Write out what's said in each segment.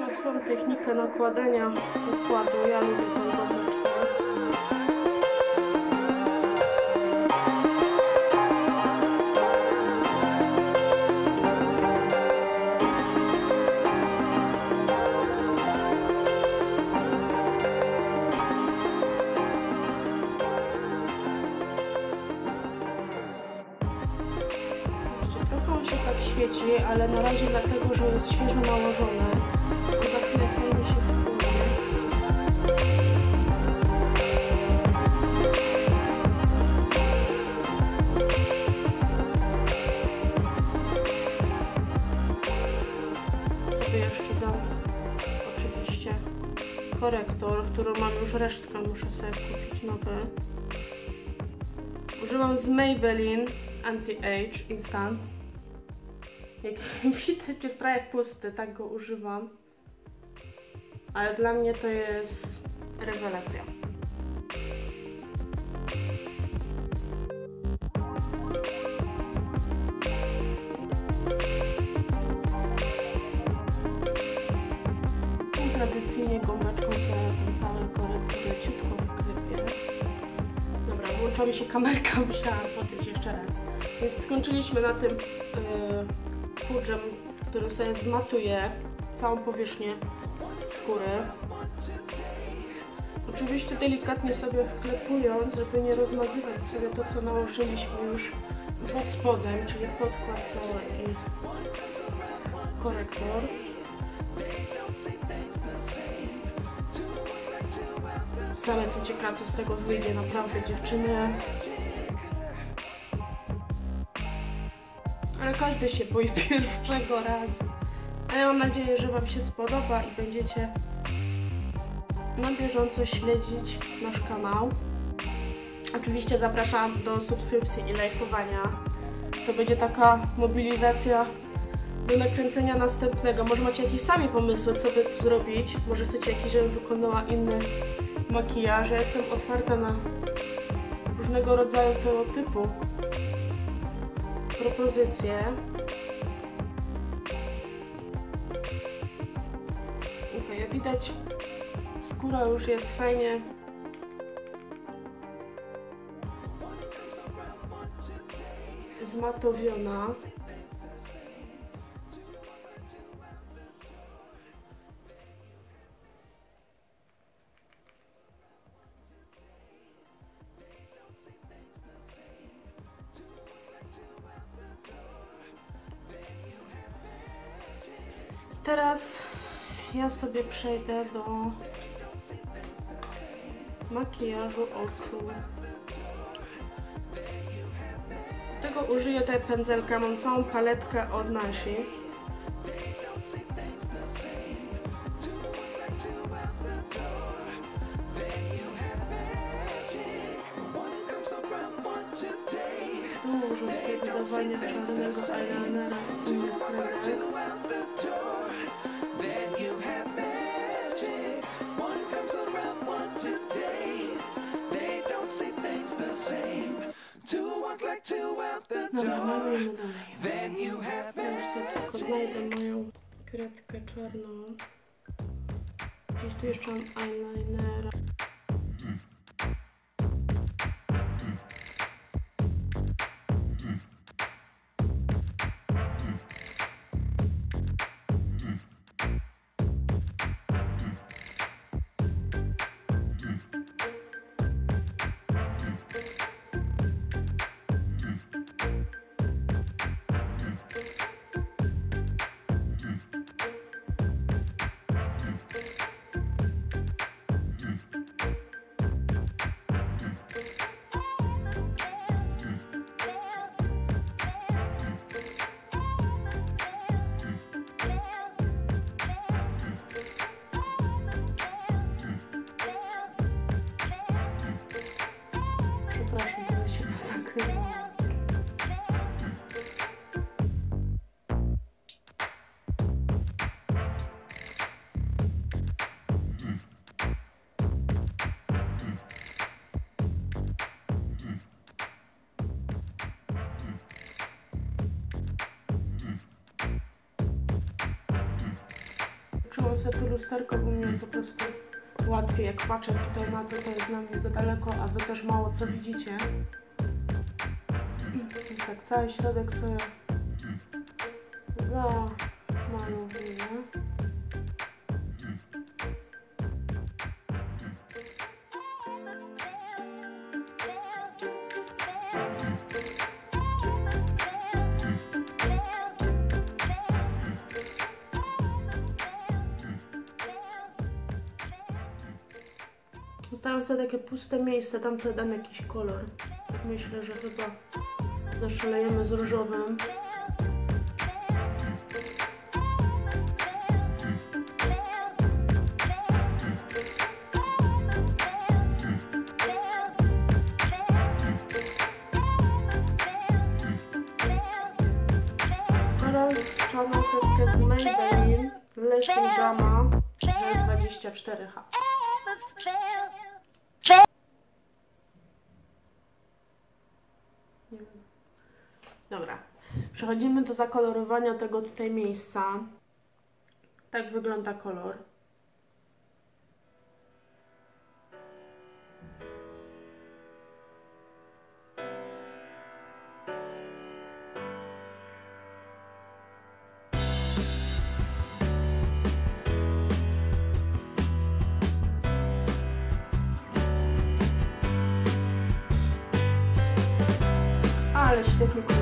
Mam swoją technikę nakładania układu, ja lubię tą gąbeczkę. Trochę on się tak świeci, ale na razie dlatego, że jest świeżo nałożone. Korektor, którą mam już resztkę, muszę sobie kupić nowy. Używam z Maybelline Anti-Age Instant. Jak widać, jest prawie pusty, tak go używam. Ale dla mnie to jest rewelacja. Tradycyjnie gąbeczką sobie ten cały korektor leciutko wklepię. Dobra, włączyła mi się kamerka, musiałam podejść jeszcze raz. Więc skończyliśmy na tym pudżem, który sobie zmatuje całą powierzchnię skóry. Oczywiście delikatnie sobie wklepując, żeby nie rozmazywać sobie to, co nałożyliśmy już pod spodem, czyli podkład cały i korektor. Same są ciekawe, co z tego wyjdzie naprawdę, dziewczyny. Ale każdy się boi pierwszego razu. Ale mam nadzieję, że wam się spodoba i będziecie na bieżąco śledzić nasz kanał. Oczywiście zapraszam do subskrypcji i lajkowania. To będzie taka mobilizacja do nakręcenia następnego. Może macie jakieś sami pomysły, co by tu zrobić. Może chcecie jakiś, żebym wykonała inny makijaż. Ja jestem otwarta na różnego rodzaju tego typu propozycje. Ok, jak widać, skóra już jest fajnie zmatowiona. Teraz ja sobie przejdę do makijażu oczu. Do tego użyję tej pędzelka, mam całą paletkę od Nasi. Dużo wydawania czarnego eyelinera i kredek. Dobra, mamy ją dalej. Ja już tylko znajdę moją kredkę czarną. Gdzieś tu jeszcze mam eyelinera. odczyłam sobie to lusterko, bo mnie po prostu łatwiej, jak patrzę tutaj na to, to jest dla mnie za daleko, a wy też mało co widzicie. I tak cały środek sobie zamalowuję. Zostawiam sobie takie puste miejsce, tam sobie dam jakiś kolor. Myślę, że chyba zaszalejemy z różowym. Teraz trzeba troszkę z Maybelline Lasting Drama 24h. Dobra, przechodzimy do zakolorowania tego tutaj miejsca. Tak wygląda kolor. Ale świetnie kolor.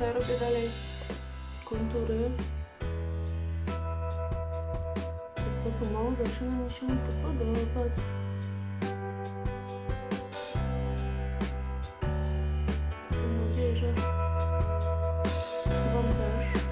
Ja robię dalej kontury. To co, pomału zaczyna mi się to podobać. Mam nadzieję, że wam też.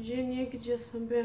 gdzieniegdzie sobie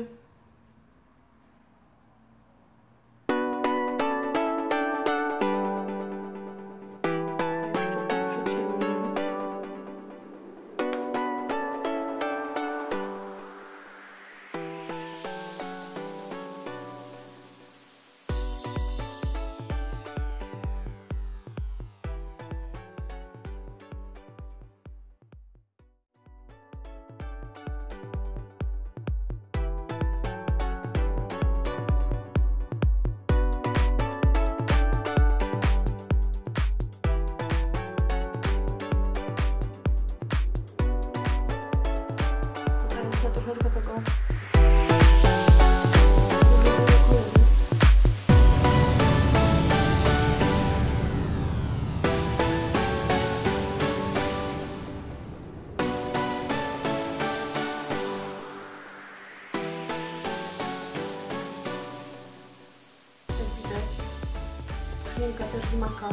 też maka.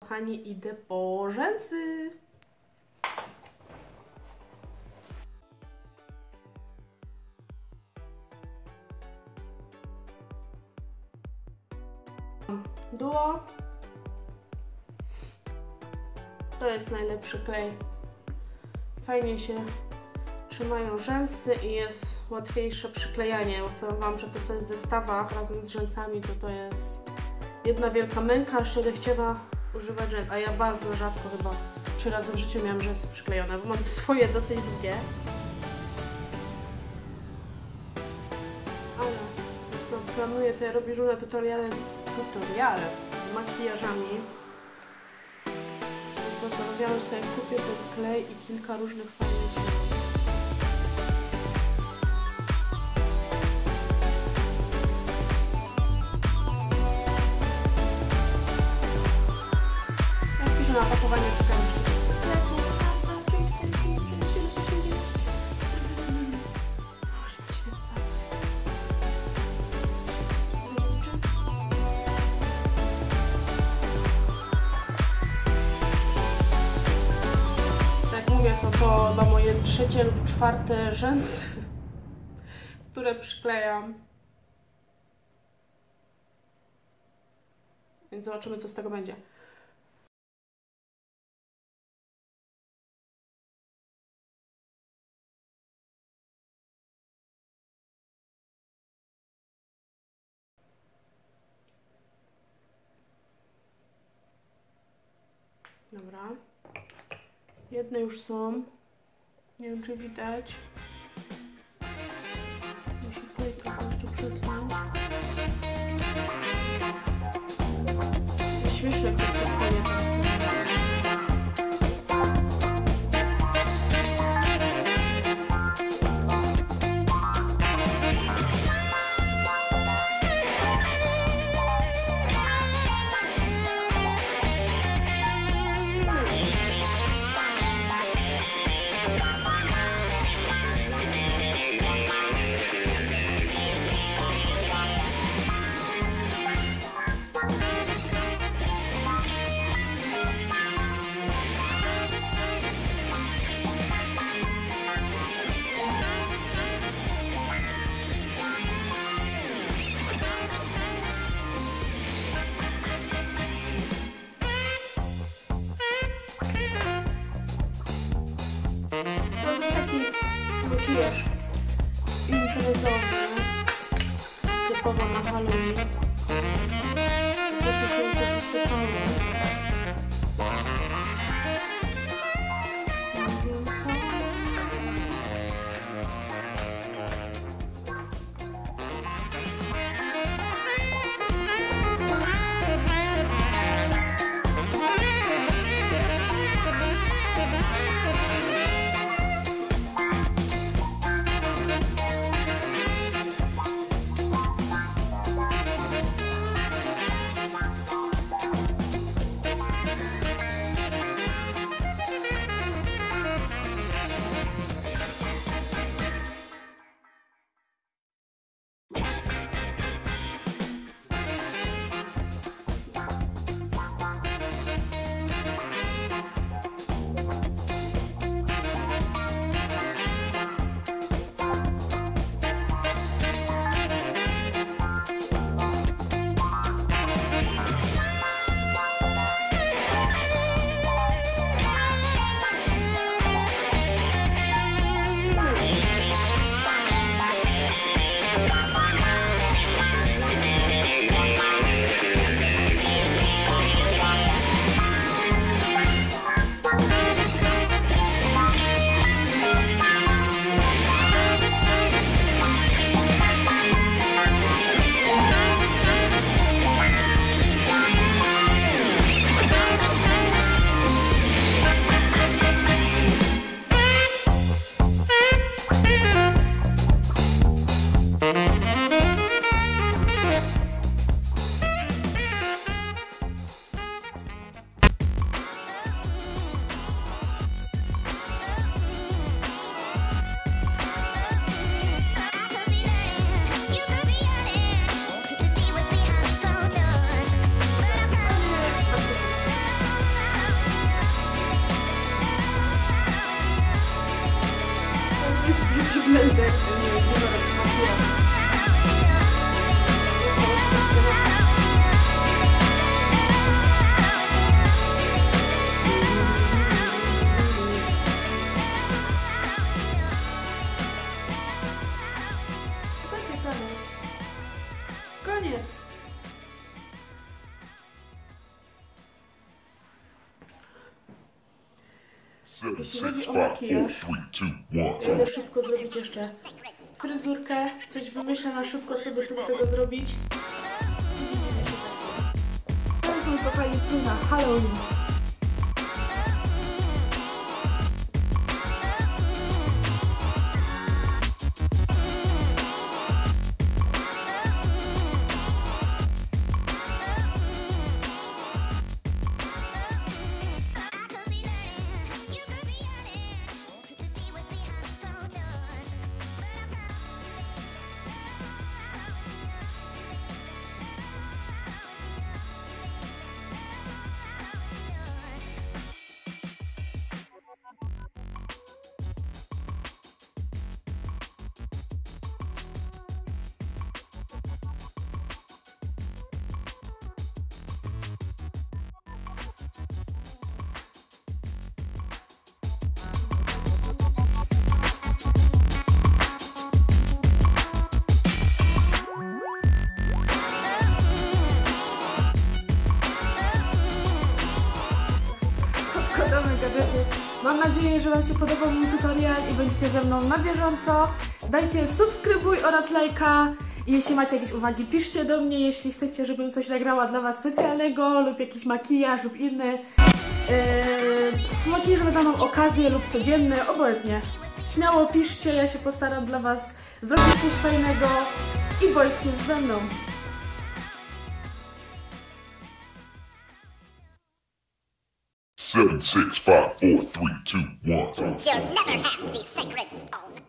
Kochani, idę po rzęsy. Duo. To jest najlepszy klej. Fajnie się trzymają rzęsy i jest łatwiejsze przyklejanie. Powiem Wam, że to co jest w zestawach razem z rzęsami, to jest jedna wielka męka, jeszcze nie chciała używać rzęs. A ja bardzo rzadko, chyba 3 razy w życiu miałam rzęsy przyklejone, bo mam swoje dosyć długie. Ale no, planuję te różne tutoriale z makijażami. Postanowiłam sobie kupię ten klej i kilka różnych fajnych rzeczy. Jak piszę na opakowanie, czekam trzecie lub czwarte rzęsy, które przyklejam. Więc zobaczymy, co z tego będzie. Dobra. Jedne już są. Nie wiem, czy widać. Muszę tutaj trochę jeszcze przesunąć. Śmieszne, jak to przesunie. I imprezowy, typowo na Halloween. To się Jeśli chodzi o makijaż, będę szybko zrobić jeszcze fryzurkę, coś wymyślę na szybko, co by tu tego zrobić. Teraz już kochani jest tu na Halloween. Mam nadzieję, że Wam się podobał mój tutorial i będziecie ze mną na bieżąco. Dajcie subskrybuj oraz lajka. Jeśli macie jakieś uwagi, piszcie do mnie. Jeśli chcecie, żebym coś nagrała dla Was specjalnego lub jakiś makijaż lub inny makijaż na daną okazję lub codzienny, obojętnie. Śmiało piszcie, ja się postaram dla Was zrobić coś fajnego i bądźcie ze mną. Seven, six, five, four, three, two, one. You'll never have the sacred stone.